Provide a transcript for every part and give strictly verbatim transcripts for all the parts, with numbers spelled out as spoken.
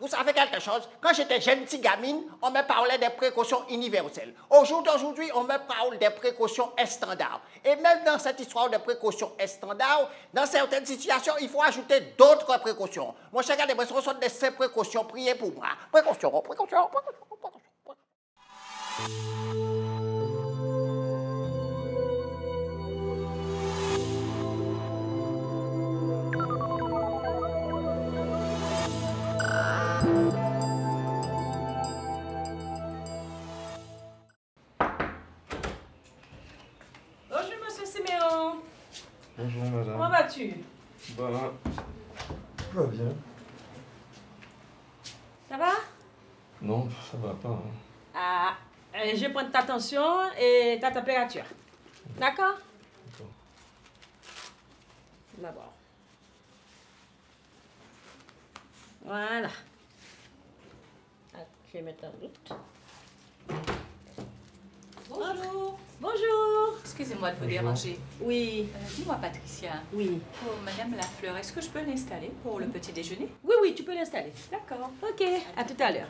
Vous savez quelque chose? Quand j'étais jeune, petite gamine, on me parlait des précautions universelles. Au jour d'aujourd'hui, on me parle des précautions standards. Et même dans cette histoire de précautions standards, dans certaines situations, il faut ajouter d'autres précautions. Moi, chacun des personnes sont de ces précautions. Priez pour moi. Précautions, précautions, précautions, précautions, précautions. Bonjour madame. Comment vas-tu? Bah, tout va bien. Ça va? Non, ça va pas. Hein. Ah, je prends ta tension et ta température. D'accord? D'accord. D'abord. Voilà. Je vais mettre en doute. Bonjour. Bonjour. Excusez-moi de vous Bonjour. déranger. Oui. Euh, Dis-moi, Patricia. Oui. Pour Madame Lafleur, est-ce que je peux l'installer pour le petit déjeuner? Oui, oui, tu peux l'installer. D'accord. Ok. À tout à l'heure.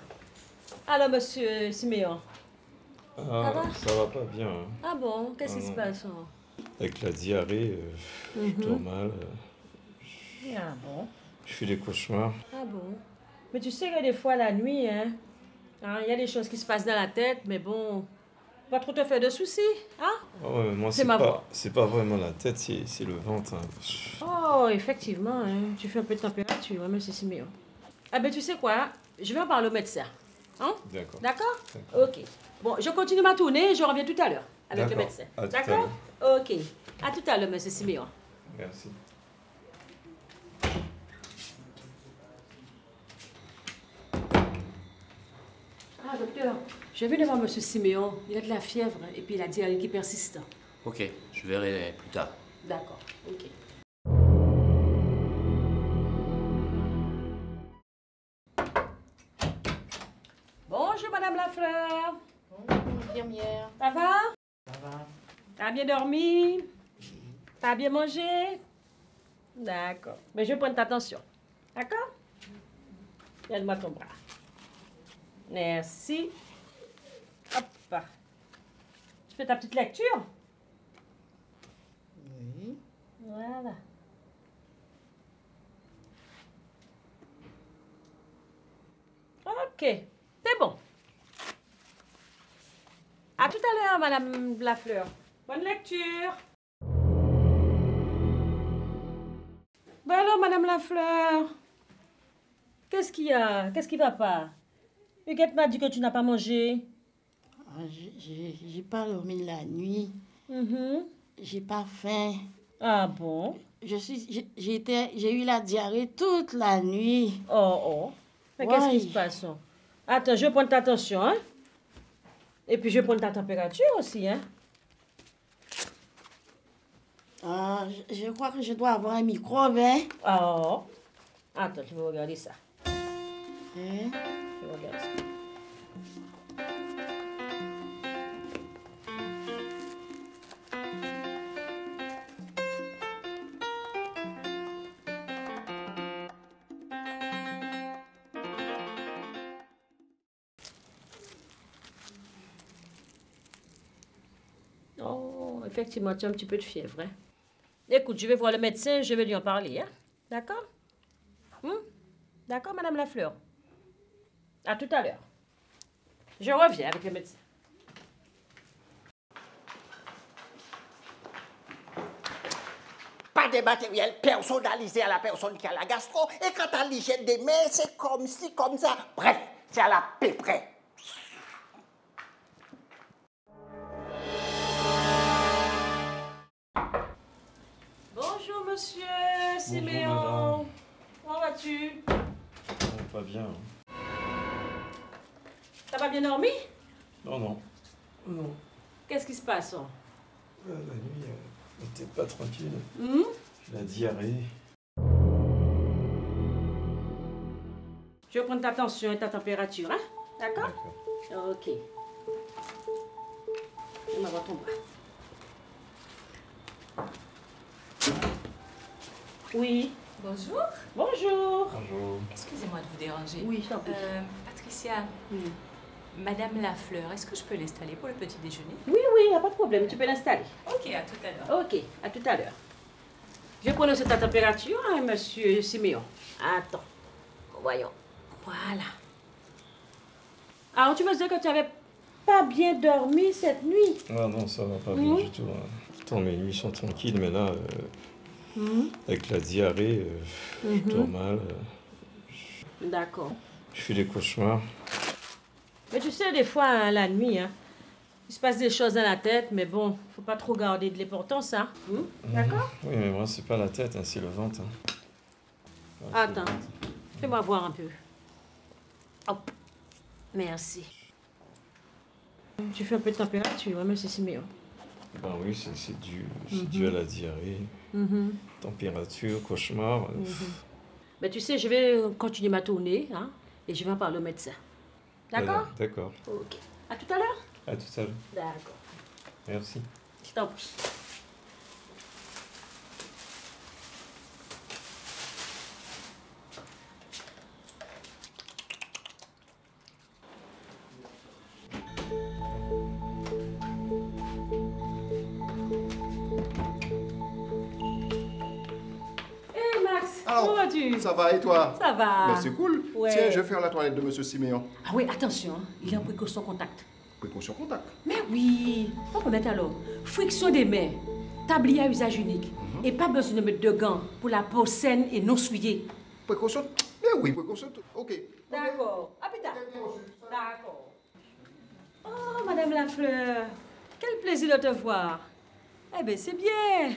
Alors, Monsieur Siméon. Ah, ça va? Ça va pas bien. Hein. Ah bon? Qu'est-ce ah, qui se passe? Avec la diarrhée, euh, mm-hmm. je dors mal. Euh, ah bon? Je fais des cauchemars. Ah bon? Mais tu sais que des fois, la nuit, hein, il y a des choses qui se passent dans la tête, mais bon... Pas trop te faire de soucis, hein? Oh ouais, moi, c'est pas, pas vraiment la tête, c'est le ventre. Hein. Oh, effectivement, hein. Tu fais un peu de température, même si c'est mieux. Ah ben, tu sais quoi? Je vais en parler au médecin. Hein? D'accord. D'accord? Ok. Bon, je continue ma tournée, je reviens tout à l'heure avec le médecin. D'accord? Ok. À tout à l'heure, Monsieur Siméon. Merci. Ah, docteur, je vais devant M. Siméon. Il a de la fièvre et puis il a dit qu'il persiste. Ok, je verrai plus tard. D'accord, ok. Bonjour, Madame Lafleur. Bonjour, infirmière. Ça va? Ça va. T'as bien dormi? Oui. T'as bien mangé? D'accord. Mais je prends ta tension. D'accord? Donne-moi ton bras. Merci. Hop. Tu fais ta petite lecture? Oui. Voilà. Ok. C'est bon. À tout à l'heure, Madame Lafleur. Bonne lecture. Ben alors, Madame Lafleur. Qu'est-ce qu'il y a? Qu'est-ce qui ne va pas? Huguette m'a dit que tu n'as pas mangé. Oh, j'ai pas dormi la nuit. Mm-hmm. J'ai pas faim. Ah bon? Je suis, j'ai eu la diarrhée toute la nuit. Oh, oh. Mais ouais. Qu'est-ce qui se passe? Attends, je vais prendre ta tension, hein? Et puis je vais prendre ta température aussi, hein? Ah, je, je crois que je dois avoir un microbe, hein? Oh. Attends, je vais regarder ça. Hein? Regarde ça. Oh, effectivement, tu as un petit peu de fièvre. Hein? Écoute, je vais voir le médecin, je vais lui en parler. Hein? D'accord? Hmm? D'accord, Madame Lafleur? À tout à l'heure. Je reviens avec le médecin. Pas de matériel personnalisé à la personne qui a la gastro. Et quant à l'hygiène des mains, c'est comme ci, comme ça. Bref, c'est à la péprée. Bonjour, Monsieur Siméon. Comment vas-tu? Pas bien. Hein. T'as pas bien dormi? Non, non. Non. Qu'est-ce qui se passe? Hein? La nuit, euh, t'es pas tranquille. Mmh? La diarrhée. Je vais prendre ta tension et ta température, hein? D'accord? Ok. On va voir ton bras. Oui. Bonjour. Bonjour. Bonjour. Excusez-moi de vous déranger. Oui, ça peut. Euh, Patricia, oui. Madame Lafleur, est-ce que je peux l'installer pour le petit déjeuner? Oui, oui, il n'y a pas de problème, tu peux l'installer. Ok, à tout à l'heure. Ok, à tout à l'heure. Je vais prononcer ta température, hein, Monsieur Siméon. Attends, voyons. Voilà. Alors, tu me disais que tu n'avais pas bien dormi cette nuit? Ah non, ça va pas bien mmh. du tout. Attends, mes nuits sont tranquilles, mais là, euh, mmh. avec la diarrhée, euh, mmh. je dors mal. Euh, D'accord. Je fais des cauchemars. Mais tu sais, des fois, hein, la nuit, hein, il se passe des choses dans la tête, mais bon, faut pas trop garder de l'importance, hein. Mmh? Mmh. D'accord? Oui, mais moi, c'est pas la tête, hein, c'est le ventre. Hein. Ouais, attends, fais-moi mmh. voir un peu. Hop, merci. Tu fais un peu de température, hein, Monsieur Siméon? Ben oui, c'est dû, mmh. dû à la diarrhée, mmh. température, cauchemar. Mmh. Ben tu sais, je vais continuer ma tournée, hein, et je vais en parler au médecin. D'accord? D'accord. Ok. À tout à l'heure? À tout à l'heure. D'accord. Merci. Je t'en prie. Hey Max, alors, comment vas-tu? Ça va et toi? Ça va. Ben, c'est cool. Ouais. Tiens, je vais faire la toilette de Monsieur Siméon. Ah oui, attention, il est en précaution contact. Précaution contact. Mais oui, faut connaître alors. Friction des mains, tablier à usage unique, mm-hmm. et pas besoin de mettre de gants pour la peau saine et non souillée. Précaution, mais oui, précaution, ok. D'accord, à plus tard. D'accord. Oh, Madame Lafleur, quel plaisir de te voir. Eh bien, c'est bien.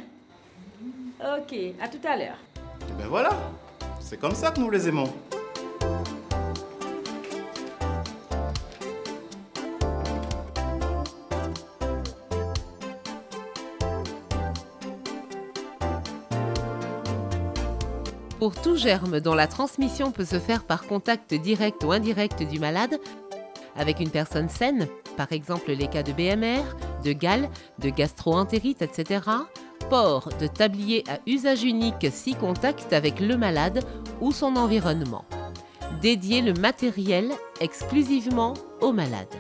Ok, à tout à l'heure. Eh bien voilà, c'est comme ça que nous les aimons. Pour tout germe dont la transmission peut se faire par contact direct ou indirect du malade, avec une personne saine, par exemple les cas de B M R, de gale, de gastro-entérite, et cetera, port de tablier à usage unique si contact avec le malade ou son environnement. Dédier le matériel exclusivement au malade.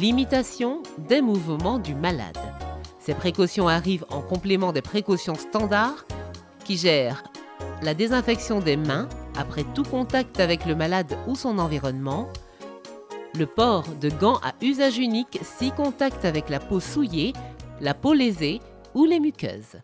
Limitation des mouvements du malade. Ces précautions arrivent en complément des précautions standards qui gèrent la désinfection des mains après tout contact avec le malade ou son environnement, le port de gants à usage unique si contact avec la peau souillée, la peau lésée ou les muqueuses.